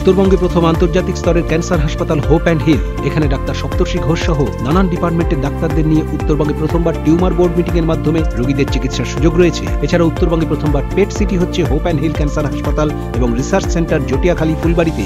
উত্তরবঙ্গে প্রথম আন্তর্জাতিক স্তরের ক্যান্সার হাসপাতাল হোপ অ্যান্ড হিল। এখানে ডাক্তার সপ্তর্ষি ঘোষ সহ নানান ডিপার্টমেন্টের ডাক্তারদের নিয়ে উত্তরবঙ্গে প্রথমবার টিউমার বোর্ড মিটিং এর মাধ্যমে রোগীদের চিকিৎসার সুযোগ রয়েছে। এছাড়া উত্তরবঙ্গে প্রথমবার পেট সিটি হচ্ছে হোপ অ্যান্ড হিল ক্যান্সার হাসপাতাল এবং রিসার্চ সেন্টার জটিয়াখালী ফুলবাড়িতে।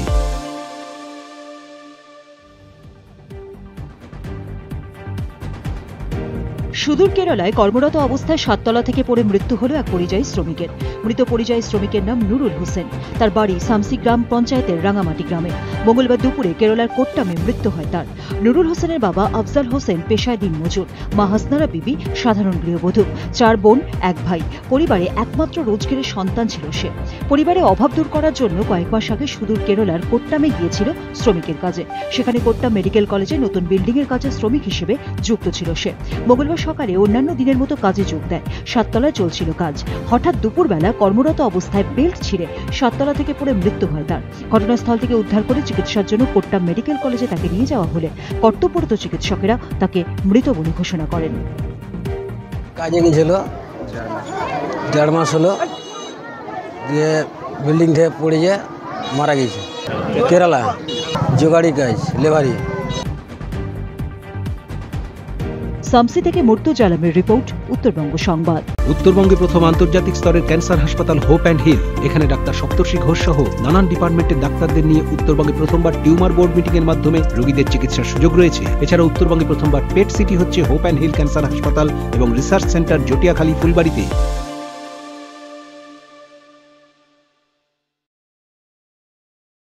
সুদূর কেরালায় কর্মরত অবস্থায় 7তলা থেকে পড়ে মৃত্যু হল এক পরিযায়ী শ্রমিকের। মৃত পরিযায়ী শ্রমিকের নাম নুরুল হোসেন। তার বাড়ি সামসি গ্রাম পঞ্চায়েতের রাঙামাটি গ্রামে। মঙ্গলবার দুপুরে কেরালার কোট্টামে মৃত্যু হয় তার। নুরুল হোসেনের বাবা আফজাল হোসেন পেশায় দিনমজুর, মা হাসনারা বিবি সাধারণ গৃহবধূ, 4 বোন এক ভাই। পরিবারে একমাত্র রোজগারের সন্তান ছিল সে। পরিবারে অভাব দূর করার জন্য কয়েক মাস আগে সুদূর কেরালার কোট্টামে গিয়েছিল শ্রমিকের কাজে। সেখানে কোট্টাম মেডিকেল কলেজে নতুন বিল্ডিং এর কাজে শ্রমিক হিসেবে যুক্ত ছিল সে। মঙ্গলবার সকালে অন্যান্য দিনের মতো কাজে যোগ দেয়। 7তলায় চলছিল কাজ। হঠাৎ দুপুরবেলা কর্মরত অবস্থায় বেল্ট ছিঁড়ে 7তলা থেকে পড়ে মৃত্যু হয় তার। ঘটনাস্থল থেকে উদ্ধার করে চিকিৎসার জন্য কোট্টাম মেডিকেল কলেজে তাকে নিয়ে যাওয়া হলে কর্তব্যরত চিকিৎসকেরা তাকে মৃত বলে ঘোষণা করেন। কাজে গিয়েছিল, 1.5 মাস হলো, দিয়ে বিল্ডিং থেকে পড়ে গিয়ে মারা গেছে। কেরালা জোগাড়ি কাজ, লেবারি। সামসি থেকে মুর্তুজা আলমের রিপোর্ট, উত্তরবঙ্গ সংবাদ। উত্তরবঙ্গে প্রথম আন্তর্জাতিক স্তরের ক্যান্সার হাসপাতাল হোপ অ্যান্ড হিল। এখানে ডাক্তার সপ্তর্ষি ঘোষ সহ নানান ডিপার্টমেন্টের ডাক্তারদের নিয়ে উত্তরবঙ্গে প্রথমবার টিউমার বোর্ড মিটিং এর মাধ্যমে রোগীদের চিকিৎসার সুযোগ রয়েছে। এছাড়া উত্তরবঙ্গে প্রথমবার পেট সিটি হচ্ছে হোপ অ্যান্ড হিল ক্যান্সার হাসপাতাল এবং রিসার্চ সেন্টার জটিয়াখালী ফুলবাড়িতে।